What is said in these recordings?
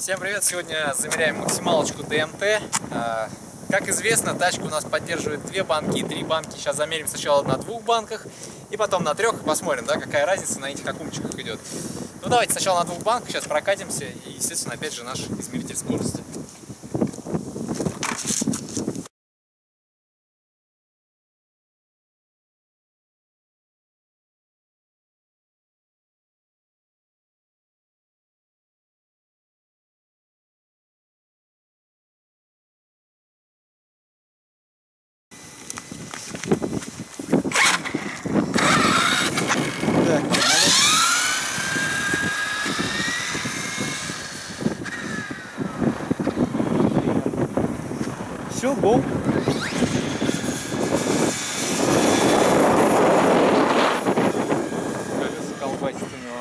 Всем привет! Сегодня замеряем максималочку ДМТ. Как известно, тачка у нас поддерживает 2 банки, 3 банки. Сейчас замерим сначала на 2 банках и потом на 3. Посмотрим, да, какая разница на этих аккумчиках идет. Ну давайте сначала на 2 банках, сейчас прокатимся и, естественно, опять же наш измеритель скорости. Все, гоу. Колеса колбасит у него.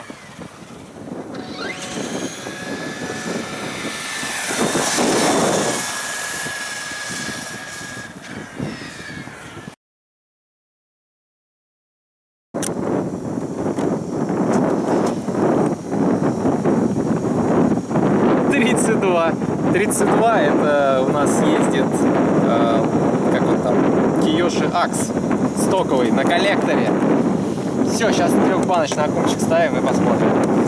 Тридцать два, это у нас ездит как он там, Kyosho Axe стоковый на коллекторе. Все, сейчас трехбаночный окунчик ставим и посмотрим.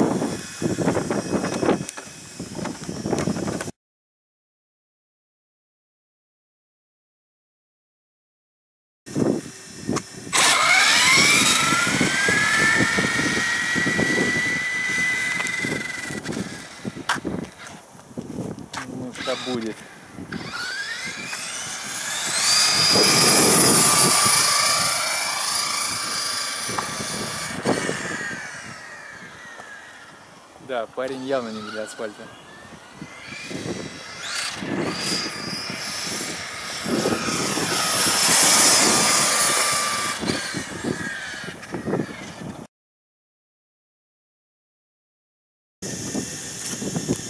Будет. Да, парень явно не для асфальта.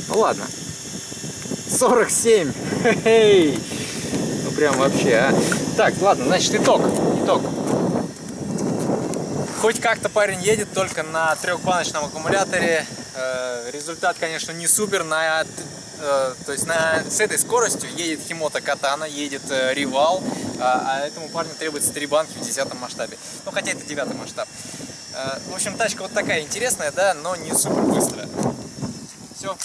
Ну ладно. 47. Хе-хей. Ну прям вообще, а. Так, ладно, значит, итог. Хоть как-то парень едет, только на трехбаночном аккумуляторе. Результат, конечно, не супер. С этой скоростью едет Химота Катана, едет Ривал, а этому парню требуется 3 банки в 10 масштабе. Ну, хотя это 9 масштаб. В общем, тачка вот такая интересная, да, но не супер быстрая. Все.